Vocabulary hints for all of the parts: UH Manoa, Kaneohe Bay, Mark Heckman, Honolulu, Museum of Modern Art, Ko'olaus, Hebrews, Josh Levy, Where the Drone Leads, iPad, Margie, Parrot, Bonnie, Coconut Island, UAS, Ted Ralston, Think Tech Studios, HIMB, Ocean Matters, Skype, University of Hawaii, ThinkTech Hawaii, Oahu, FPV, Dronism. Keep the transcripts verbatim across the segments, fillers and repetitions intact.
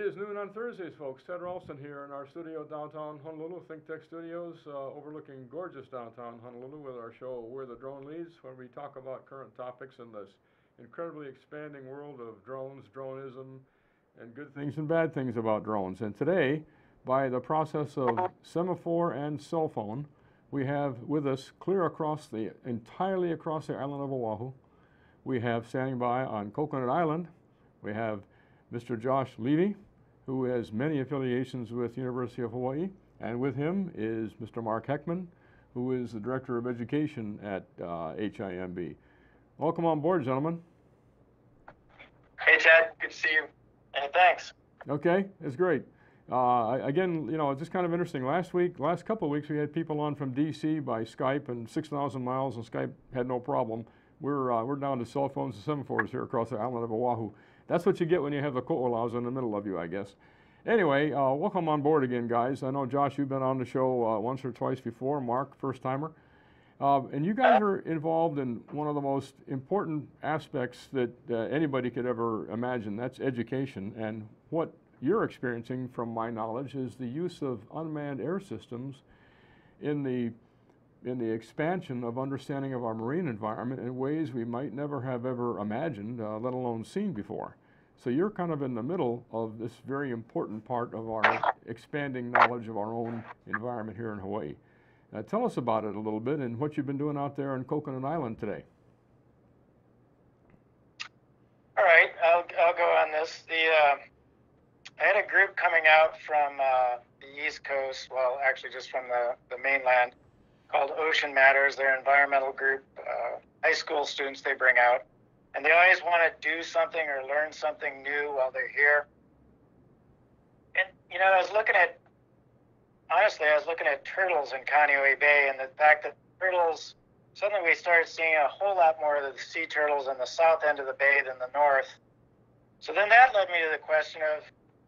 It is noon on Thursdays, folks. Ted Ralston here in our studio downtown Honolulu, Think Tech Studios, uh, overlooking gorgeous downtown Honolulu with our show Where the Drone Leads, where we talk about current topics in this incredibly expanding world of drones, dronism, and good things and bad things about drones. And today, by the process of semaphore and cell phone, we have with us clear across the, entirely across the island of Oahu, we have standing by on Coconut Island, we have Mister Josh Levy, who has many affiliations with University of Hawaii, and with him is Mister Mark Heckman, who is the Director of Education at uh, H I M B. Welcome on board, gentlemen. Hey, Ted. Good to see you, and thanks. Okay, it's great. Uh, again, you know, it's just kind of interesting. Last week, last couple of weeks, we had people on from D C by Skype, and six thousand miles, and Skype had no problem. We're, uh, we're down to cell phones and semaphores here across the island of Oahu. That's what you get when you have the Ko'olaus in the middle of you, I guess. Anyway, uh, welcome on board again, guys. I know, Josh, you've been on the show uh, once or twice before. Mark, first-timer. Uh, and you guys are involved in one of the most important aspects that uh, anybody could ever imagine. That's education. And what you're experiencing, from my knowledge, is the use of unmanned air systems in the in the expansion of understanding of our marine environment in ways we might never have ever imagined, uh, let alone seen before. So you're kind of in the middle of this very important part of our expanding knowledge of our own environment here in Hawaii. Now, tell us about it a little bit and what you've been doing out there on Coconut Island today. All right, I'll, I'll go on this. The, uh, I had a group coming out from uh, the East Coast, well, actually just from the, the mainland, called Ocean Matters. They're an environmental group, uh, high school students they bring out. And they always want to do something or learn something new while they're here. And, you know, I was looking at, honestly, I was looking at turtles in Kaneohe Bay, and the fact that turtles, suddenly we started seeing a whole lot more of the sea turtles in the south end of the bay than the north. So then that led me to the question of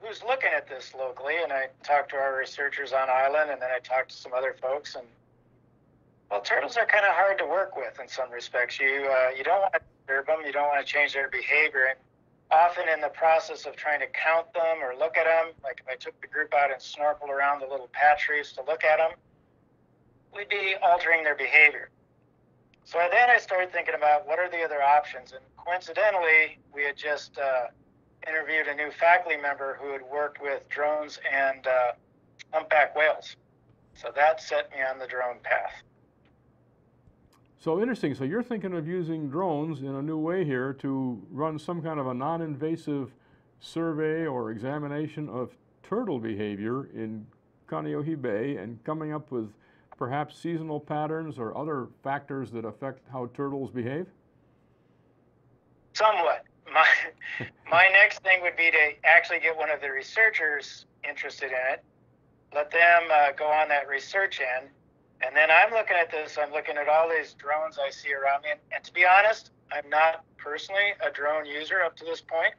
who's looking at this locally. And I talked to our researchers on island, and then I talked to some other folks, and well, turtles are kind of hard to work with in some respects. You uh, you don't want to disturb them, you don't want to change their behavior. And often in the process of trying to count them or look at them, like if I took the group out and snorkeled around the little patch reefs to look at them, we'd be altering their behavior. So then I started thinking about what are the other options. And coincidentally, we had just uh, interviewed a new faculty member who had worked with drones and uh, humpback whales. So that set me on the drone path. So interesting, so you're thinking of using drones in a new way here to run some kind of a non-invasive survey or examination of turtle behavior in Kaneohe Bay and coming up with perhaps seasonal patterns or other factors that affect how turtles behave? Somewhat. My, my next thing would be to actually get one of the researchers interested in it, let them uh, go on that research end. And then I'm looking at this, I'm looking at all these drones I see around me. And, and to be honest, I'm not personally a drone user up to this point.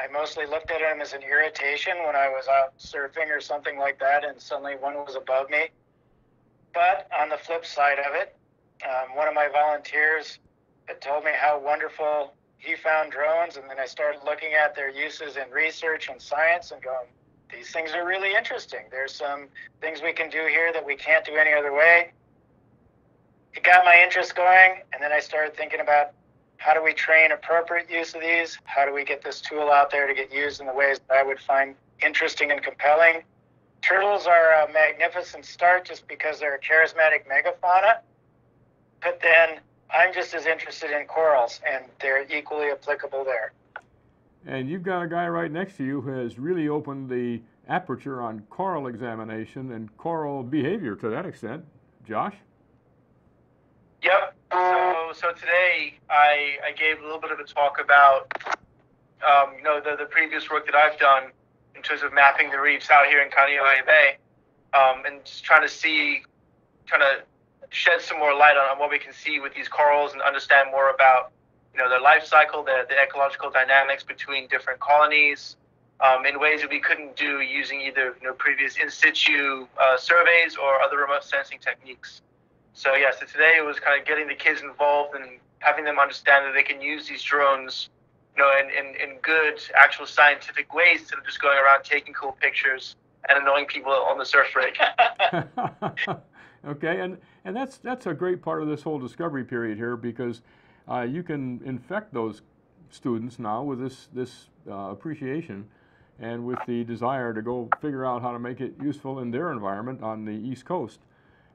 I mostly looked at them as an irritation when I was out surfing or something like that, and suddenly one was above me. But on the flip side of it, um, one of my volunteers had told me how wonderful he found drones. And then I started looking at their uses in research and science and going, these things are really interesting. There's some things we can do here that we can't do any other way. It got my interest going, and then I started thinking about how do we train appropriate use of these? How do we get this tool out there to get used in the ways that I would find interesting and compelling? Turtles are a magnificent start just because they're a charismatic megafauna, but then I'm just as interested in corals, and they're equally applicable there. And you've got a guy right next to you who has really opened the aperture on coral examination and coral behavior to that extent. Josh? Yep. So, so today I, I gave a little bit of a talk about um, you know, the, the previous work that I've done in terms of mapping the reefs out here in Kaneohe Bay, um, and just trying to see, trying to shed some more light on, on what we can see with these corals and understand more about you know, their life cycle, the, the ecological dynamics between different colonies, um, in ways that we couldn't do using either you know, previous in situ uh, surveys or other remote sensing techniques. So yeah, so today it was kind of getting the kids involved and having them understand that they can use these drones you know, in, in, in good, actual scientific ways instead of just going around taking cool pictures and annoying people on the surf rig. Okay, and, and that's, that's a great part of this whole discovery period here, because uh, you can infect those students now with this, this uh, appreciation and with the desire to go figure out how to make it useful in their environment on the East Coast.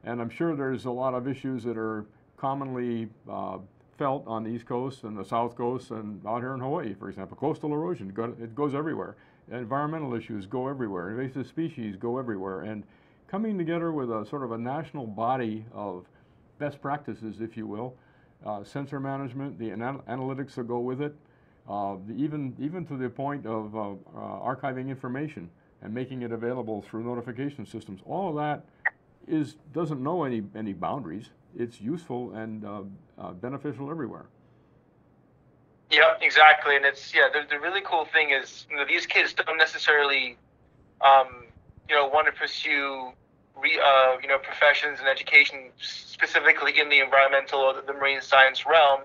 And I'm sure there's a lot of issues that are commonly uh, felt on the East Coast and the South Coast and out here in Hawaii, for example. Coastal erosion, it goes everywhere. Environmental issues go everywhere. Invasive species go everywhere. And coming together with a sort of a national body of best practices, if you will, uh, sensor management, the anal analytics that go with it, uh, the, even, even to the point of uh, uh, archiving information and making it available through notification systems. All of that is, doesn't know any, any boundaries. It's useful and uh, uh, beneficial everywhere. Yeah, exactly. And it's, yeah, the, the really cool thing is, you know, these kids don't necessarily, um, you know, want to pursue, re, uh, you know, professions and education specifically in the environmental or the marine science realm.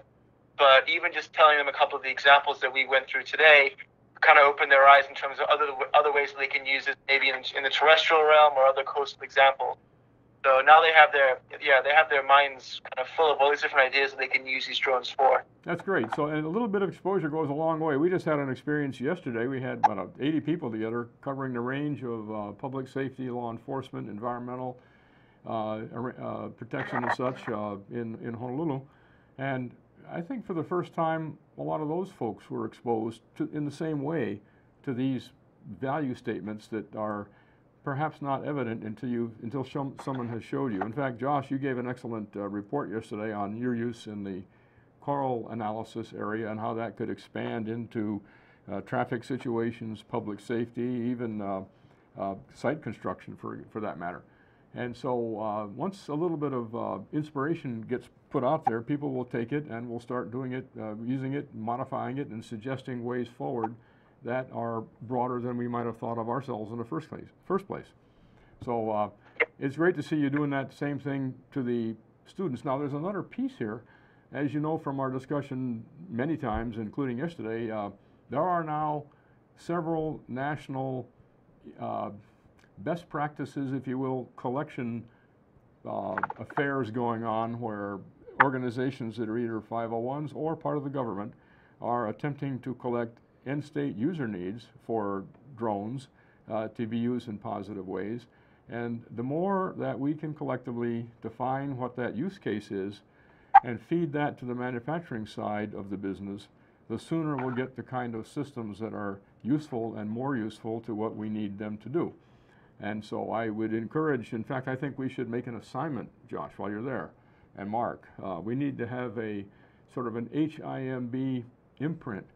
But even just telling them a couple of the examples that we went through today kind of opened their eyes in terms of other, other ways that they can use it, maybe in, in the terrestrial realm or other coastal examples. So now they have their, yeah, they have their minds kind of full of all these different ideas that they can use these drones for. That's great. So, and a little bit of exposure goes a long way. We just had an experience yesterday. We had about eighty people together covering the range of uh, public safety, law enforcement, environmental uh, uh, protection and such uh, in, in Honolulu. And I think for the first time, a lot of those folks were exposed to, in the same way, to these value statements that are perhaps not evident until you until some, someone has showed you. In fact, Josh, you gave an excellent uh, report yesterday on your use in the coral analysis area and how that could expand into uh, traffic situations, public safety, even uh, uh, site construction for, for that matter. And so uh, once a little bit of uh, inspiration gets put out there, people will take it and will start doing it, uh, using it, modifying it, and suggesting ways forward that are broader than we might have thought of ourselves in the first place. First place. So uh, it's great to see you doing that same thing to the students. Now, there's another piece here. As you know from our discussion many times, including yesterday, uh, there are now several national uh, best practices, if you will, collection uh, affairs going on where organizations that are either five oh ones or part of the government are attempting to collect end-state user needs for drones uh, to be used in positive ways. And the more that we can collectively define what that use case is and feed that to the manufacturing side of the business, the sooner we'll get the kind of systems that are useful and more useful to what we need them to do. And so I would encourage, in fact, I think we should make an assignment, Josh, while you're there, and Mark. Uh, we need to have a sort of an H I M B imprint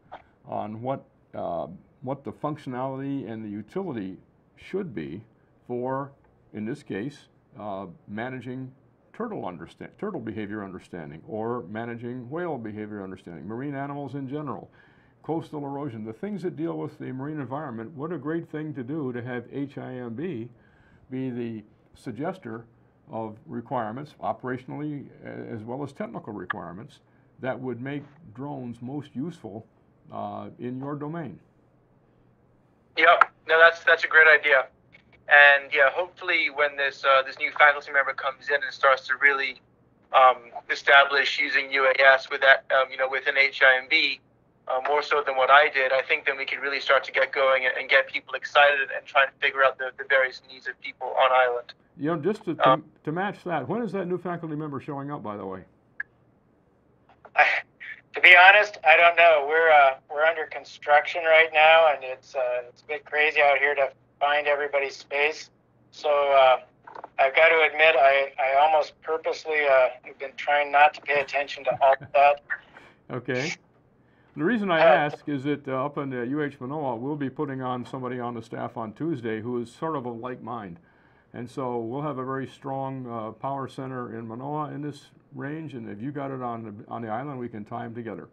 on what, uh, what the functionality and the utility should be for, in this case, uh, managing turtle, understand, turtle behavior understanding, or managing whale behavior understanding, marine animals in general, coastal erosion, the things that deal with the marine environment. What a great thing to do to have H I M B be the suggester of requirements, operationally as well as technical requirements, that would make drones most useful Uh, in your domain. Yep, no, that's that's a great idea, and yeah, hopefully when this uh, this new faculty member comes in and starts to really um, establish using U A S with that, um, you know, within H I M B, uh, more so than what I did, I think then we can really start to get going and, and get people excited and try to figure out the, the various needs of people on island. You know, just to, to, um, to match that, when is that new faculty member showing up, by the way? To be honest, I don't know. We're uh, we're under construction right now, and it's uh, it's a bit crazy out here to find everybody's space. So uh, I've got to admit, I I almost purposely uh, have been trying not to pay attention to all that. Okay. The reason I uh, ask is that uh, up in the U H Manoa, we'll be putting on somebody on the staff on Tuesday who is sort of of like mind, and so we'll have a very strong uh, power center in Manoa in this range, and if you got it on the, on the island, we can tie them together.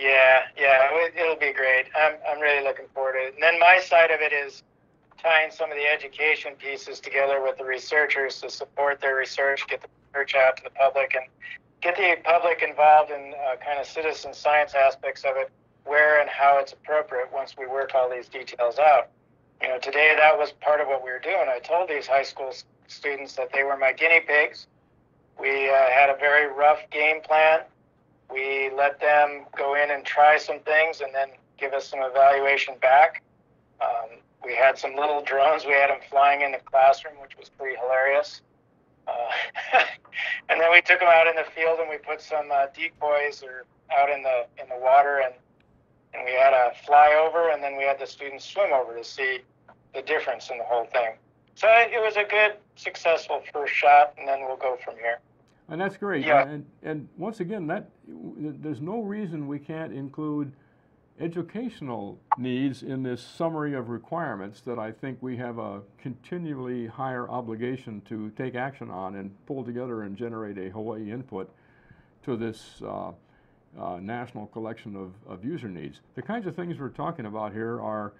Yeah, yeah, it'll be great. I'm, I'm really looking forward to it. And then my side of it is tying some of the education pieces together with the researchers to support their research, get the research out to the public, and get the public involved in uh, kind of citizen science aspects of it where and how it's appropriate once we work all these details out. You know, today that was part of what we were doing. I told these high school students that they were my guinea pigs. We uh, had a very rough game plan. We let them go in and try some things and then give us some evaluation back. Um, we had some little drones. We had them flying in the classroom, which was pretty hilarious. Uh, and then we took them out in the field and we put some uh, decoys or out in the in the water, and and we had a flyover, and then we had the students swim over to see the difference in the whole thing. So it was a good, successful first shot, and then we'll go from here. And that's great. Yeah. And, and once again, that there's no reason we can't include educational needs in this summary of requirements that I think we have a continually higher obligation to take action on and pull together and generate a Hawaii input to this uh, uh, national collection of, of user needs. The kinds of things we're talking about here are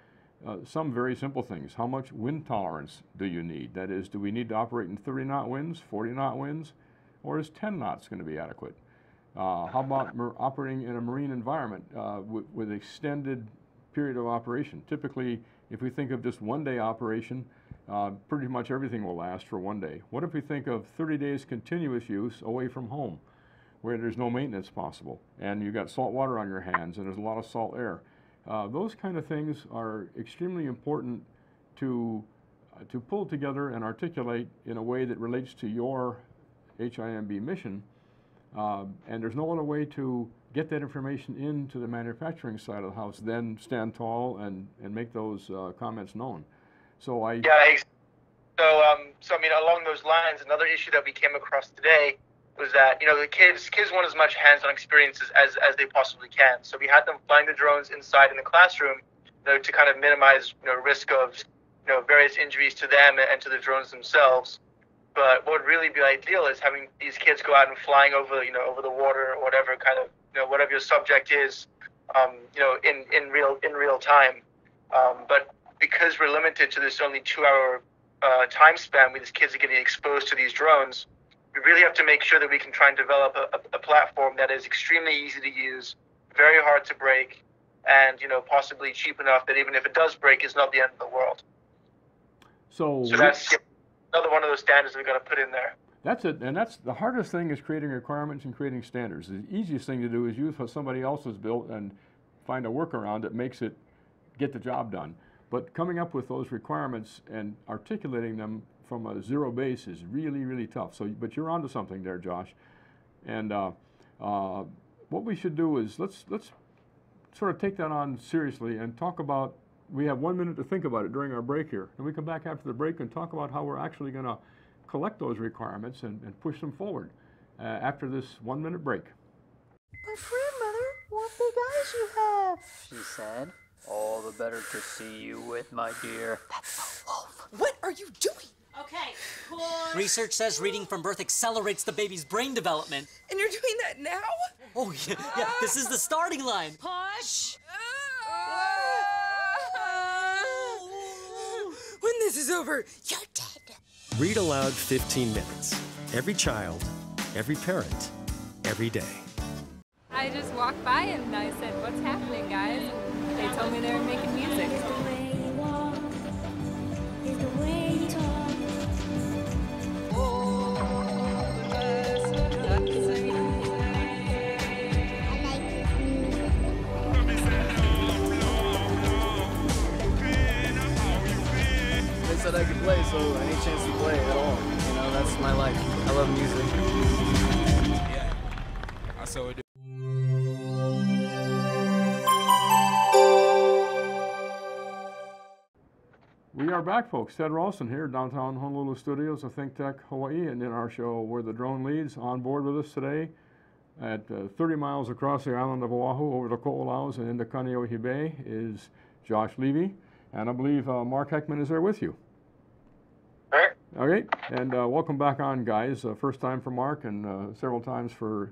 Uh, some very simple things. How much wind tolerance do you need? That is, do we need to operate in thirty knot winds, forty knot winds, or is ten knots going to be adequate? Uh, how about operating in a marine environment uh, with, with extended period of operation? Typically, if we think of just one day operation, uh, pretty much everything will last for one day. What if we think of thirty days continuous use away from home, where there's no maintenance possible, and you've got salt water on your hands, and there's a lot of salt air? Uh, those kind of things are extremely important to, uh, to pull together and articulate in a way that relates to your H I M B mission. Uh, and there's no other way to get that information into the manufacturing side of the house than stand tall and, and make those uh, comments known. So I... Yeah, so, um, so I mean, along those lines, another issue that we came across today was that, you know, the kids kids want as much hands-on experiences as, as they possibly can. So we had them flying the drones inside in the classroom, you know, to kind of minimize, you know, risk of, you know, various injuries to them and to the drones themselves. But what would really be ideal is having these kids go out and flying over, you know, over the water or whatever kind of, you know, whatever your subject is, um, you know, in, in real in real time. Um, but because we're limited to this only two-hour uh, time span where these kids are getting exposed to these drones, we really have to make sure that we can try and develop a, a platform that is extremely easy to use, very hard to break, and, you know, possibly cheap enough that even if it does break, it's not the end of the world. So, so that's yeah, another one of those standards we've got to put in there. That's it, and that's the hardest thing, is creating requirements and creating standards. The easiest thing to do is use what somebody else has built and find a workaround that makes it get the job done. But coming up with those requirements and articulating them from a zero base is really, really tough. So, but you're onto something there, Josh. And uh, uh, what we should do is let's let's sort of take that on seriously and talk about. We have one minute to think about it during our break here, and we come back after the break and talk about how we're actually going to collect those requirements and, and push them forward uh, after this one-minute break. My grandmother, what big eyes you have, she said. All the better to see you with, my dear. That's a wolf. What are you doing? Okay, pause. Research says reading from birth accelerates the baby's brain development. And you're doing that now? Oh, yeah, yeah. This is the starting line. Push. When this is over, you're dead. Read aloud fifteen minutes. Every child, every parent, every day. I just walked by and I said, what's happening, guys? And they told me they were making music. Said I could play, so any chance to play at all, you know, that's my life. I love music. Yeah, I saw it. We are back, folks. Ted Ralston here, downtown Honolulu studios of Think Tech Hawaii, and in our show Where the Drone Leads, on board with us today at uh, thirty miles across the island of Oahu, over to Ko'olaus and into Kaneohe Bay, is Josh Levy, and I believe uh, Mark Heckman is there with you. All right, and uh, welcome back on, guys. Uh, first time for Mark and uh, several times for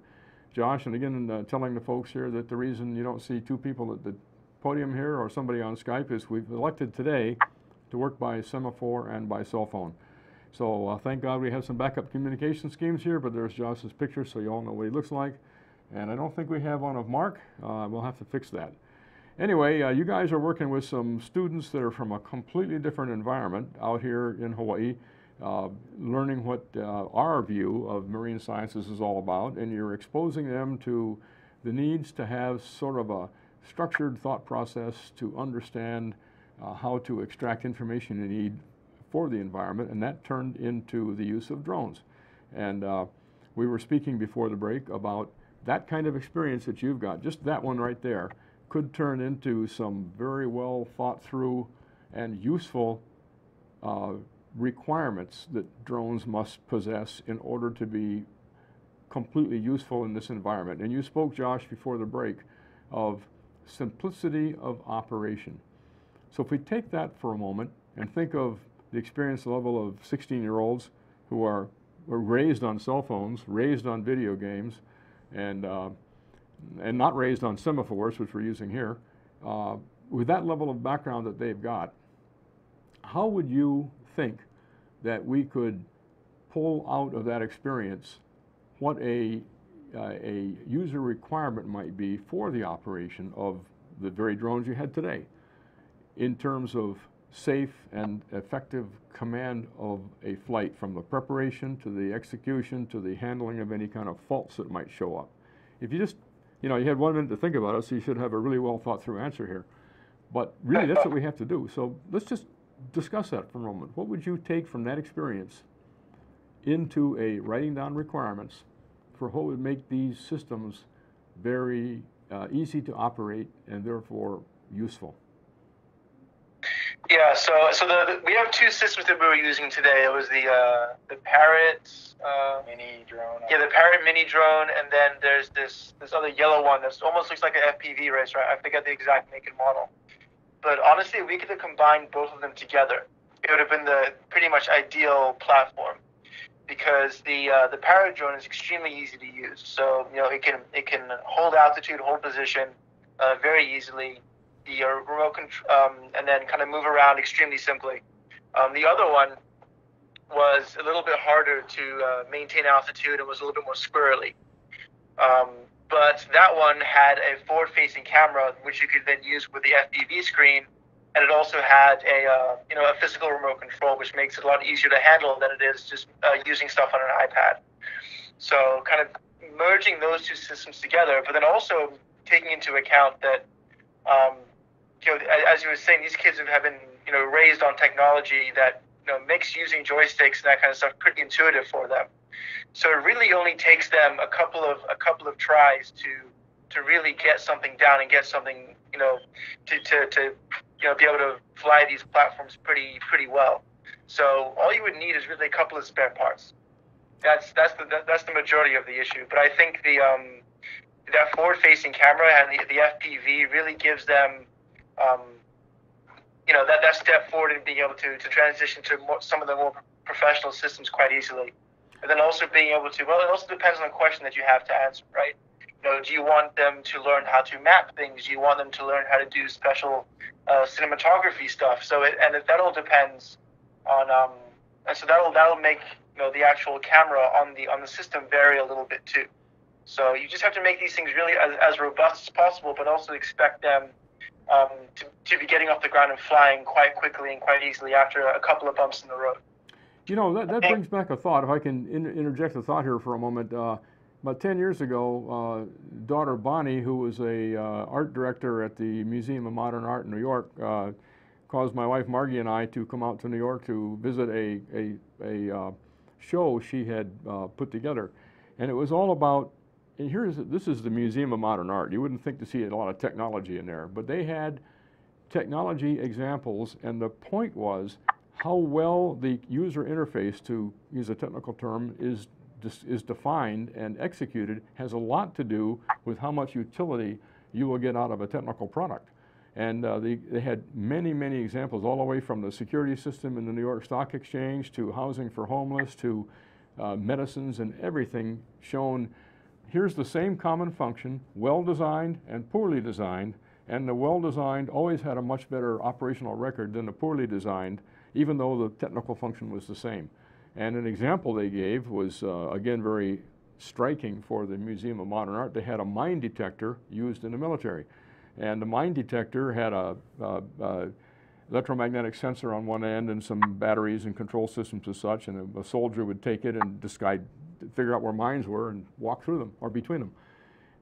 Josh. And again, uh, telling the folks here that the reason you don't see two people at the podium here or somebody on Skype is we've elected today to work by semaphore and by cell phone. So uh, thank God we have some backup communication schemes here, but there's Josh's picture, so you all know what he looks like. And I don't think we have one of Mark. Uh, we'll have to fix that. Anyway, uh, you guys are working with some students that are from a completely different environment out here in Hawaii, uh, learning what uh, our view of marine sciences is all about, and you're exposing them to the needs to have sort of a structured thought process to understand uh, how to extract information you need for the environment, and that turned into the use of drones. And uh, we were speaking before the break about that kind of experience that you've got, just that one right there, could turn into some very well thought through and useful uh, requirements that drones must possess in order to be completely useful in this environment. And you spoke, Josh, before the break of simplicity of operation. So if we take that for a moment and think of the experience level of sixteen-year-olds who are, were raised on cell phones, raised on video games, and uh, and not raised on semaphores, which we're using here, uh, with that level of background that they've got, how would you think that we could pull out of that experience what a, uh, a user requirement might be for the operation of the very drones you had today in terms of safe and effective command of a flight, from the preparation to the execution to the handling of any kind of faults that might show up? If you just, you know, you had one minute to think about it, so you should have a really well thought through answer here. But really, that's what we have to do. So let's just discuss that for a moment. What would you take from that experience into a writing down requirements for what would make these systems very uh, easy to operate and therefore useful? Yeah, so so the, the, we have two systems that we were using today. It was the uh, the Parrot uh, mini drone. Yeah, the Parrot mini drone, and then there's this this other yellow one that almost looks like an F P V racer. I forget the exact make and model. But honestly, we could have combined both of them together. It would have been the pretty much ideal platform, because the uh, the Parrot drone is extremely easy to use. So you know it can it can hold altitude, hold position, uh, very easily. The remote control, um, and then kind of move around extremely simply. Um, the other one was a little bit harder to uh, maintain altitude and was a little bit more squirrely. Um, but that one had a forward-facing camera, which you could then use with the F P V screen, and it also had a uh, you know a physical remote control, which makes it a lot easier to handle than it is just uh, using stuff on an iPad. So kind of merging those two systems together, but then also taking into account that. Um, You know, as you were saying, these kids have been, you know, raised on technology that, you know, makes using joysticks and that kind of stuff pretty intuitive for them. So it really only takes them a couple of a couple of tries to to really get something down and get something, you know, to to, to you know be able to fly these platforms pretty pretty well. So all you would need is really a couple of spare parts. That's that's the that's the majority of the issue. But I think the um, that forward-facing camera and the, the F P V really gives them. Um, you know, that, that step forward in being able to, to transition to more, some of the more professional systems quite easily. And then also being able to, well, it also depends on the question that you have to answer, right? You know, do you want them to learn how to map things? Do you want them to learn how to do special uh, cinematography stuff? So, it, and it, that all depends on, um, and so that'll, that'll make, you know, the actual camera on the, on the system vary a little bit too. So you just have to make these things really as, as robust as possible, but also expect them Um, to, to be getting off the ground and flying quite quickly and quite easily after a couple of bumps in the road. You know, that, that brings back a thought. If I can in, interject a thought here for a moment. Uh, about ten years ago, uh, daughter Bonnie, who was a uh, art director at the Museum of Modern Art in New York, uh, caused my wife Margie and I to come out to New York to visit a, a, a uh, show she had uh, put together. And it was all about And here's, this is the Museum of Modern Art. You wouldn't think to see a lot of technology in there, but they had technology examples, and the point was how well the user interface, to use a technical term, is, is defined and executed has a lot to do with how much utility you will get out of a technical product. And uh, they, they had many, many examples, all the way from the security system in the New York Stock Exchange to housing for homeless to uh, medicines and everything shown. Here's the same common function, well-designed and poorly designed, and the well-designed always had a much better operational record than the poorly designed, even though the technical function was the same. And an example they gave was, uh, again, very striking for the Museum of Modern Art. They had a mine detector used in the military. And the mine detector had a, a, a electromagnetic sensor on one end and some batteries and control systems and such, and a soldier would take it and decide, figure out where mines were and walk through them or between them.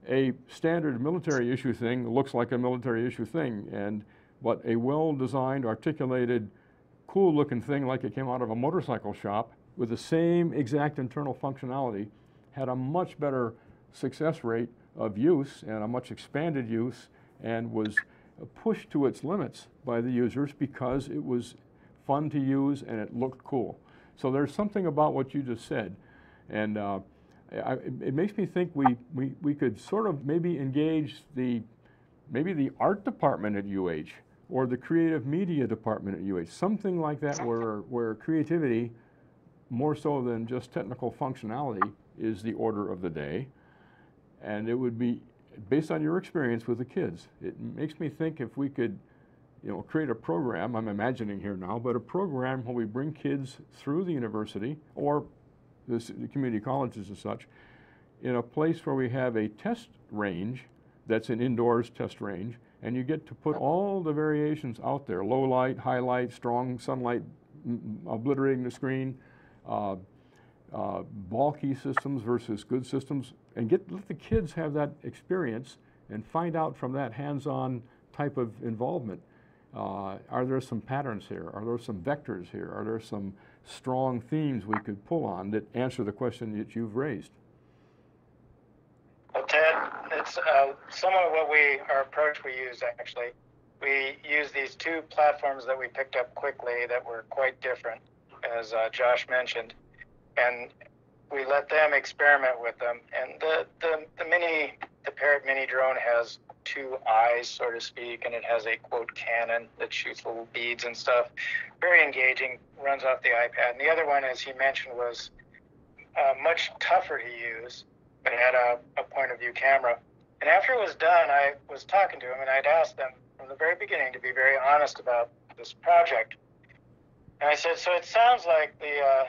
A standard military issue thing looks like a military issue thing, and but a well-designed, articulated, cool-looking thing like it came out of a motorcycle shop with the same exact internal functionality had a much better success rate of use and a much expanded use, and was pushed to its limits by the users because it was fun to use and it looked cool. So there's something about what you just said, and uh, I, it makes me think we, we, we could sort of maybe engage the, maybe the art department at U H or the creative media department at U H, something like that, where, where creativity, more so than just technical functionality, is the order of the day. And it would be, based on your experience with the kids, it makes me think if we could, you know, create a program, I'm imagining here now, but a program where we bring kids through the university or the community colleges and such, in a place where we have a test range that's an indoors test range, and you get to put all the variations out there, low light, high light, strong sunlight obliterating the screen, uh, uh, bulky systems versus good systems, and get, let the kids have that experience and find out from that hands-on type of involvement, uh, are there some patterns here? Are there some vectors here? Are there some strong themes we could pull on that answer the question that you've raised? Well, Ted, it's uh, somewhat what we, our approach we use actually. We use these two platforms that we picked up quickly that were quite different, as uh, Josh mentioned, and we let them experiment with them. And the, the, the mini, the Parrot mini drone has two eyes, so to speak, and it has a, quote, cannon that shoots little beads and stuff. Very engaging, runs off the iPad. And the other one, as he mentioned, was uh, much tougher to use, but had a, a point-of-view camera. And after it was done, I was talking to him, and I'd asked them from the very beginning to be very honest about this project. And I said, so it sounds like the, uh,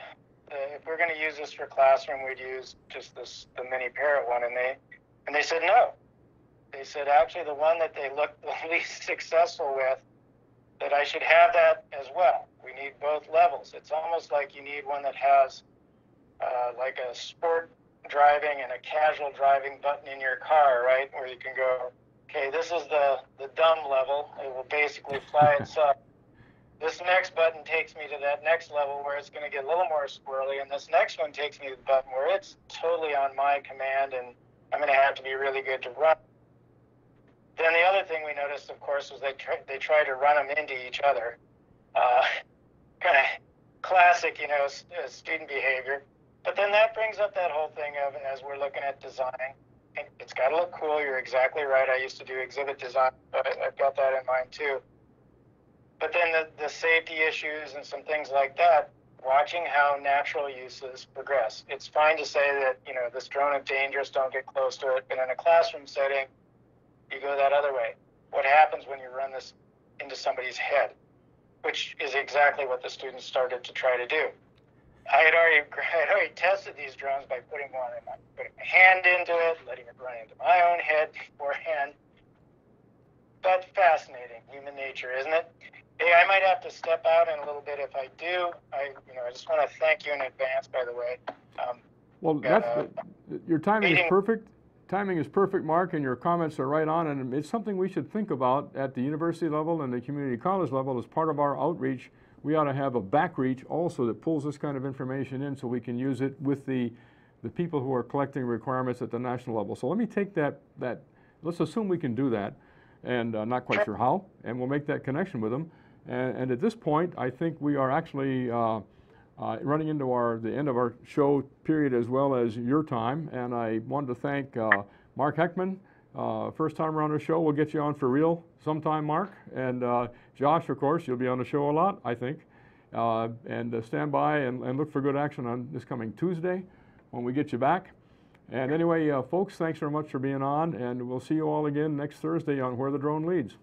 the if we're going to use this for classroom, we'd use just this, the mini Parrot one. And they, and they said no. They said, actually, the one that they looked the least successful with, that I should have that as well. We need both levels. It's almost like you need one that has uh, like a sport driving and a casual driving button in your car, right? Where you can go, okay, this is the, the dumb level. It will basically fly itself. This next button takes me to that next level where it's going to get a little more squirrely. And this next one takes me to the button where it's totally on my command and I'm going to have to be really good to run. Then the other thing we noticed, of course, was they try, they try to run them into each other. Uh, kind of classic, you know, uh, student behavior. But then that brings up that whole thing of, as we're looking at design, it's got to look cool. You're exactly right. I used to do exhibit design, but I've got that in mind too. But then the, the safety issues and some things like that, watching how natural uses progress. It's fine to say that, you know, this drone is dangerous, don't get close to it. But in a classroom setting, you go that other way. What happens when you run this into somebody's head, which is exactly what the students started to try to do. I had already, I had already tested these drones by putting one in my, putting my hand into it, letting it run into my own head beforehand. But fascinating, human nature, isn't it? Hey, I might have to step out in a little bit. If I do, I, you know, I just want to thank you in advance, by the way. Um, well, that's, uh, your timing meeting. is perfect. Timing is perfect, Mark, and your comments are right on, and it's something we should think about at the university level and the community college level as part of our outreach. We ought to have a back reach also that pulls this kind of information in so we can use it with the, the people who are collecting requirements at the national level. So let me take that, that let's assume we can do that, and uh, not quite sure how, and we'll make that connection with them. And, and at this point, I think we are actually uh, Uh, running into our, the end of our show period as well as your time, and I wanted to thank uh, Mark Heckman, uh, first time around our show. We'll get you on for real sometime, Mark, and uh, Josh, of course, you'll be on the show a lot, I think, uh, and uh, stand by and, and look for good action on this coming Tuesday when we get you back. And anyway, uh, folks, thanks very much for being on, and we'll see you all again next Thursday on Where the Drone Leads.